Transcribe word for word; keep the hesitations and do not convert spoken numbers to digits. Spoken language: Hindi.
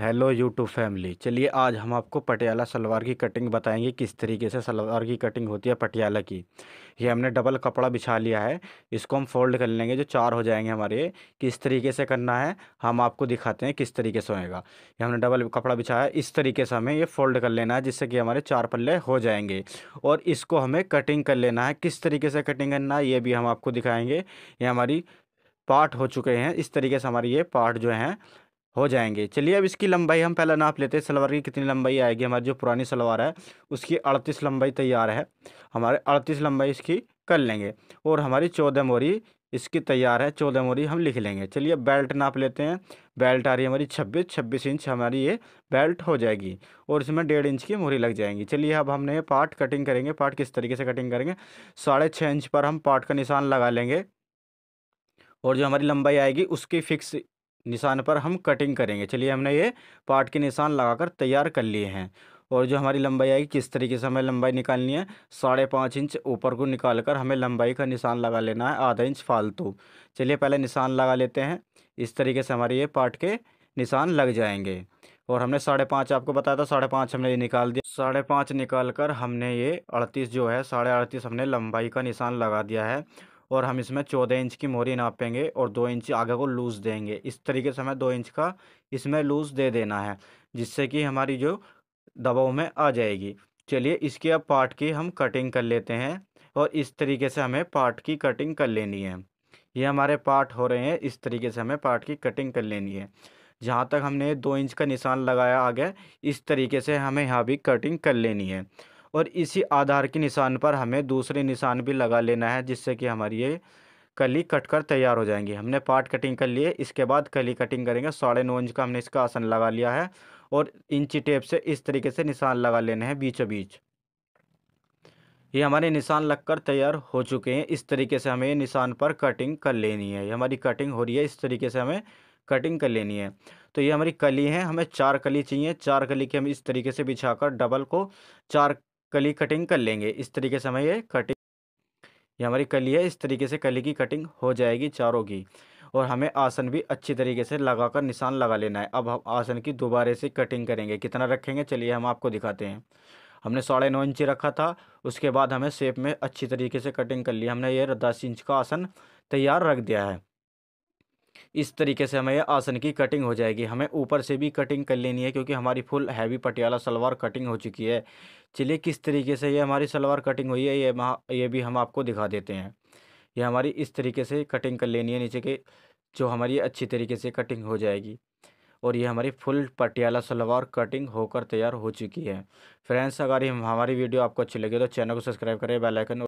हेलो यूट्यूब फैमिली, चलिए आज हम आपको पटियाला सलवार की कटिंग बताएंगे किस तरीके से सलवार की कटिंग होती है पटियाला की। ये हमने डबल कपड़ा बिछा लिया है, इसको हम फोल्ड कर लेंगे जो चार हो जाएंगे हमारे। किस तरीके से करना है हम आपको दिखाते हैं किस तरीके से होएगा। ये हमने डबल कपड़ा बिछाया, इस तरीके से हमें ये फोल्ड कर लेना है जिससे कि हमारे चार पल्ले हो जाएंगे और इसको हमें कटिंग कर लेना है। किस तरीके से कटिंग करना है ये भी हम आपको दिखाएँगे। ये हमारी पार्ट हो चुके हैं, इस तरीके से हमारे ये पार्ट जो हैं हो जाएंगे। चलिए अब इसकी लंबाई हम पहले नाप लेते हैं। सलवार की कितनी लंबाई आएगी, हमारी जो पुरानी सलवार है उसकी अड़तीस लंबाई तैयार है, हमारे अड़तीस लंबाई इसकी कर लेंगे और हमारी चौदह मोरी इसकी तैयार है, चौदह मोरी हम लिख लेंगे। चलिए अब बेल्ट नाप लेते हैं। बेल्ट आ रही है हमारी छब्बीस छब्बीस इंच हमारी ये बेल्ट हो जाएगी और इसमें डेढ़ इंच की मोरी लग जाएंगी। चलिए अब हमने ये पार्ट कटिंग करेंगे। पार्ट किस तरीके से कटिंग करेंगे, साढ़े छः इंच पर हम पार्ट का निशान लगा लेंगे और जो हमारी लंबाई आएगी उसकी फिक्स निशान पर हम कटिंग करेंगे। चलिए हमने ये पार्ट के निशान लगाकर तैयार कर लिए हैं और जो हमारी लंबाई आएगी किस तरीके से हमें लंबाई निकालनी है, साढ़े पाँच इंच ऊपर को निकालकर हमें लंबाई का निशान लगा लेना है, आधा इंच फालतू। चलिए पहले निशान लगा लेते हैं। इस तरीके से हमारे ये पार्ट के निशान लग जाएंगे और हमने साढ़े पाँच आपको बताया था, साढ़े पाँच हमने ये निकाल दिया। साढ़े पाँच निकाल कर हमने ये अड़तीस जो है, साढ़े अड़तीस हमने लंबाई का निशान लगा दिया है और हम इसमें चौदह इंच की मोरी नापेंगे और दो इंच आगे को लूज़ देंगे। इस तरीके से हमें दो इंच का इसमें लूज़ दे देना है जिससे कि हमारी जो दबाव में आ जाएगी। चलिए इसके अब पार्ट की हम कटिंग कर लेते हैं और इस तरीके से हमें पार्ट की कटिंग कर लेनी है। ये हमारे पार्ट हो रहे हैं, इस तरीके से हमें पार्ट की कटिंग कर लेनी है। जहाँ तक हमने दो इंच का निशान लगाया आगे, इस तरीके से हमें यहाँ भी कटिंग कर लेनी है और इसी आधार के निशान पर हमें दूसरे निशान भी लगा लेना है जिससे कि हमारी ये कली कट कर तैयार हो जाएंगी। हमने पार्ट कटिंग कर लिए, इसके बाद कली कटिंग करेंगे। साढ़े नौ इंच का हमने इसका आसन लगा लिया है और इंची टेप से इस तरीके से निशान लगा लेने हैं बीचों बीच। ये हमारे निशान लगकर तैयार हो चुके हैं। इस तरीके से हमें निशान पर कटिंग कर लेनी है। ये हमारी कटिंग हो रही है, इस तरीके से हमें कटिंग कर लेनी है। तो ये हमारी कली है, हमें चार कली चाहिए। चार कली की हम इस तरीके से बिछा कर डबल को चार कली कटिंग कर लेंगे। इस तरीके से हमें ये कटिंग, ये हमारी कली है, इस तरीके से कली की कटिंग हो जाएगी चारों की और हमें आसन भी अच्छी तरीके से लगाकर निशान लगा लेना है। अब हम आसन की दोबारे से कटिंग करेंगे। कितना रखेंगे चलिए हम आपको दिखाते हैं। हमने साढ़े नौ इंची रखा था, उसके बाद हमें शेप में अच्छी तरीके से कटिंग कर ली। हमने ये दस इंच का आसन तैयार रख दिया है। इस तरीके से हमें आसन की कटिंग हो जाएगी। हमें ऊपर से भी कटिंग कर लेनी है क्योंकि हमारी full heavy Patiala salwar cutting हो चुकी है। चलिए किस तरीके से ये हमारी सलवार कटिंग हुई है ये ये भी हम आपको दिखा देते हैं। ये हमारी इस तरीके से कटिंग कर लेनी है नीचे के, जो हमारी अच्छी तरीके से कटिंग हो जाएगी और ये हमारी फुल पटियाला सलवार कटिंग होकर तैयार हो चुकी है। फ्रेंड्स, अगर हमारी वीडियो आपको अच्छी लगे तो चैनल को सब्सक्राइब करें, बेल आइकन